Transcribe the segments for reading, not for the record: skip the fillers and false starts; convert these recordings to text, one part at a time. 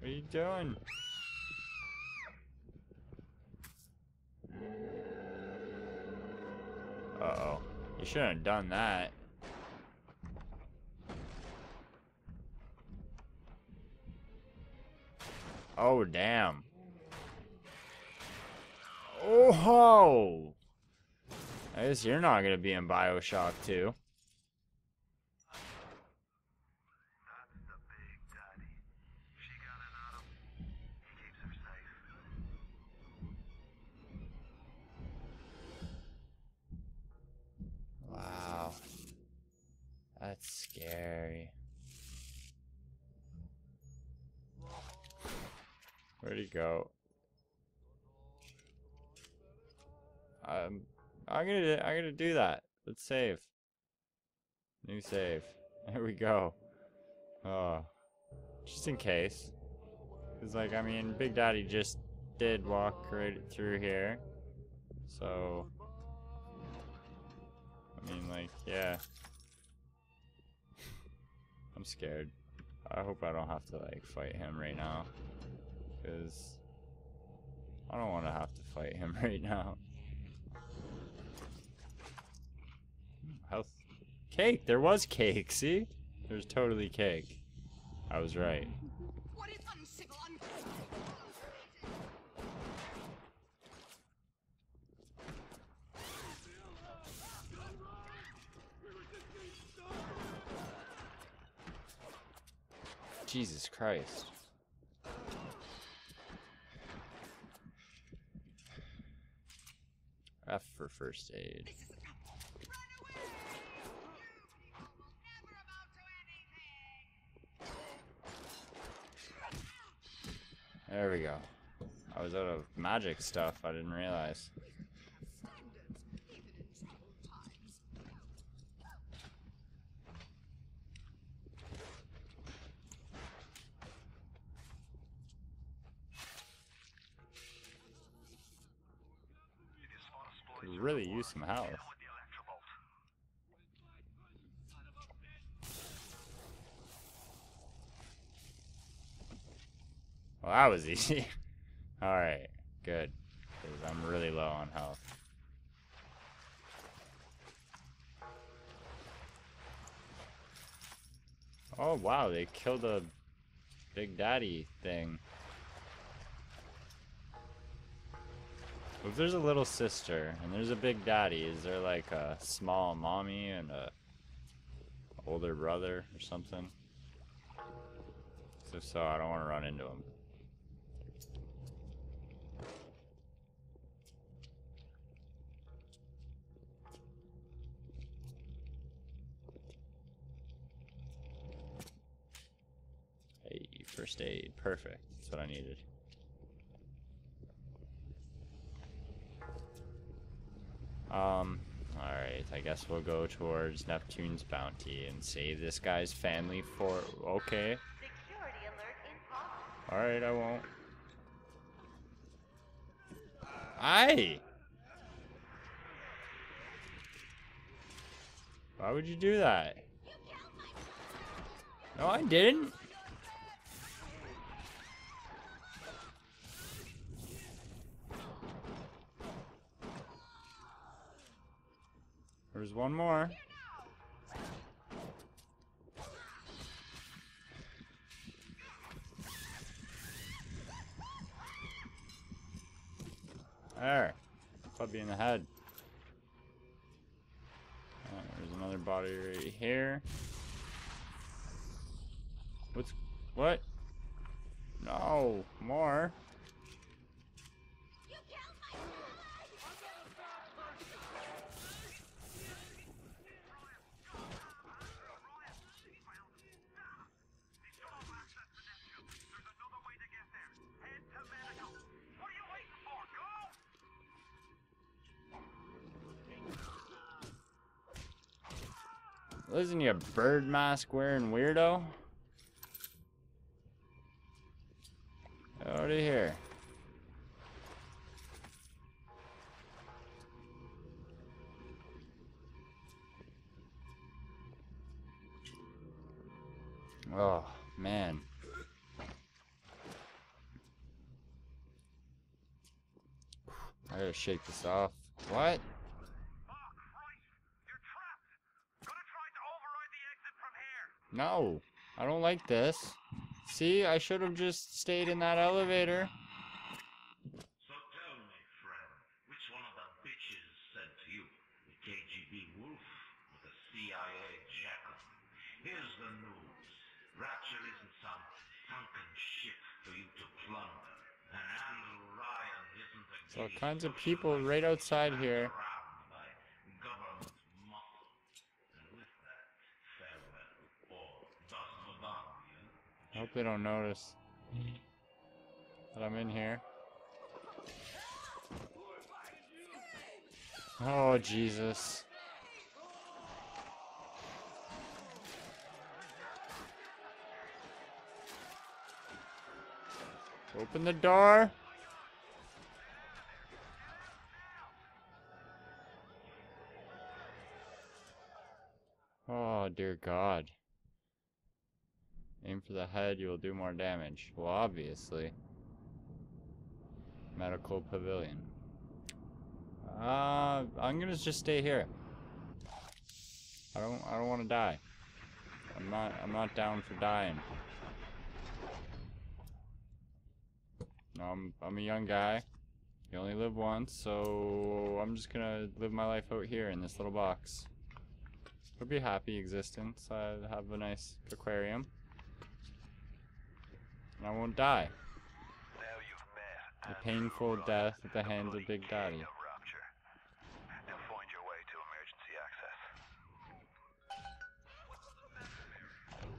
What are you doing? Uh-oh. You shouldn't have done that. Oh, damn. Oh, ho! I guess you're not gonna be in BioShock 2. Wow. That's scary. Where'd he go? I'm gonna do that. Let's save. New save. There we go. Oh, just in case. Cause like, I mean, Big Daddy just did walk right through here. So, I mean, like, yeah. I'm scared. I hope I don't have to like fight him right now. Cause I don't want to have to fight him right now. Health cake. There was cake. See, there's totally cake. I was right. Jesus Christ. F for first aid. There we go. I was out of magic stuff, I didn't realize. Could really use some help. Well, that was easy. Alright, good. Because I'm really low on health. Oh, wow, they killed a Big Daddy thing. If there's a little sister and there's a Big Daddy, is there like a small mommy and a older brother or something? If so, I don't want to run into him. First aid, perfect. That's what I needed. Alright, I guess we'll go towards Neptune's Bounty and save this guy's family for... Okay. Alright, I won't. Aye! Why would you do that? No, I didn't. There's one more. There. Puppy in the head. Right, there's another body right here. What's... What? No. More. Isn't he a bird mask wearing weirdo? Get out of here. Oh, man. gotta shake this off. What? Oh, Christ. You're trapped. Gonna try to override the exit from here. No, I don't like this. See, I should have just stayed in that elevator. So tell me, friend, which one of the bitches sent you? The KGB wolf or the CIA jackal? Here's the news. Rapture isn't some sunken ship for you to plunder. And Andrew Ryan isn't a so all kinds of people right outside here. I hope they don't notice that I'm in here. Oh, Jesus. Open the door. Oh, dear God. Aim for the head, you will do more damage. Well, obviously. Medical Pavilion. I'm gonna just stay here. I don't wanna die. I'm not down for dying. No, I'm a young guy. You only live once, so I'm just gonna live my life out here in this little box. It'll be a happy existence. I have a nice aquarium. And I won't die. A painful death at the hands of Big Daddy. Now find your way to emergency access. Welcome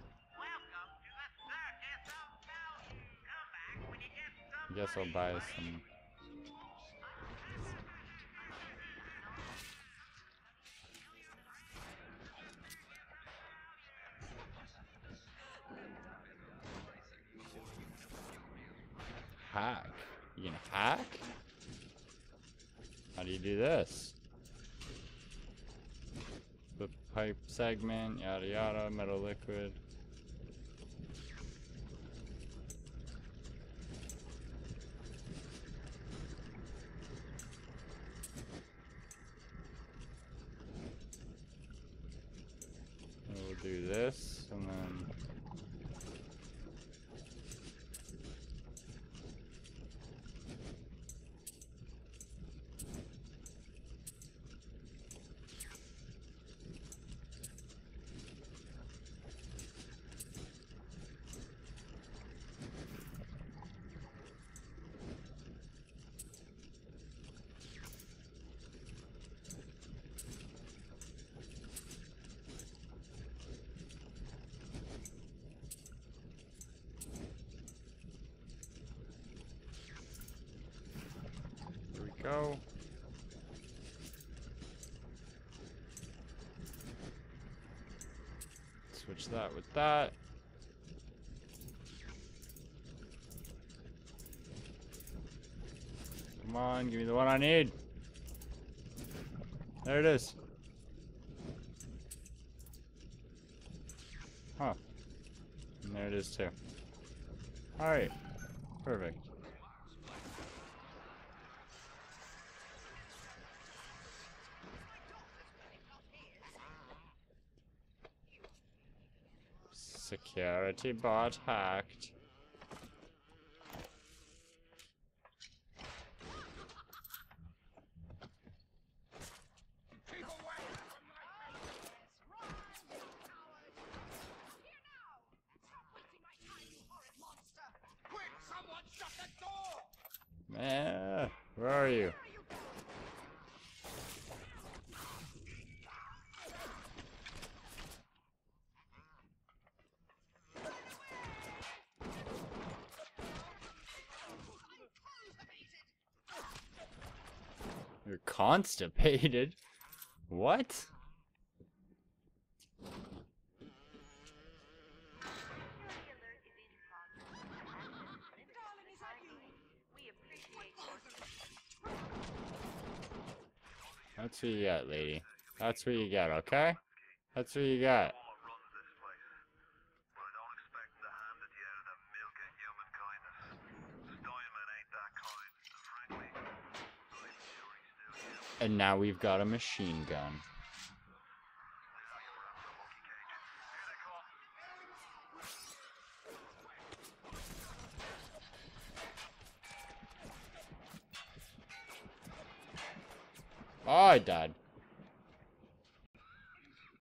to the circus of value. Come back when you get some. I guess I'll buy some. Hack. You gonna hack? How do you do this? The pipe segment, yada yada, metal liquid. And we'll do this and then go. Switch that with that. Come on, give me the one I need. There it is. Huh. And there it is too. Alright. Perfect. Security bot hacked. Man, where are you? You're constipated? What? That's what you got, lady. That's what you got, okay? That's what you got. And now we've got a machine gun. Oh, I died.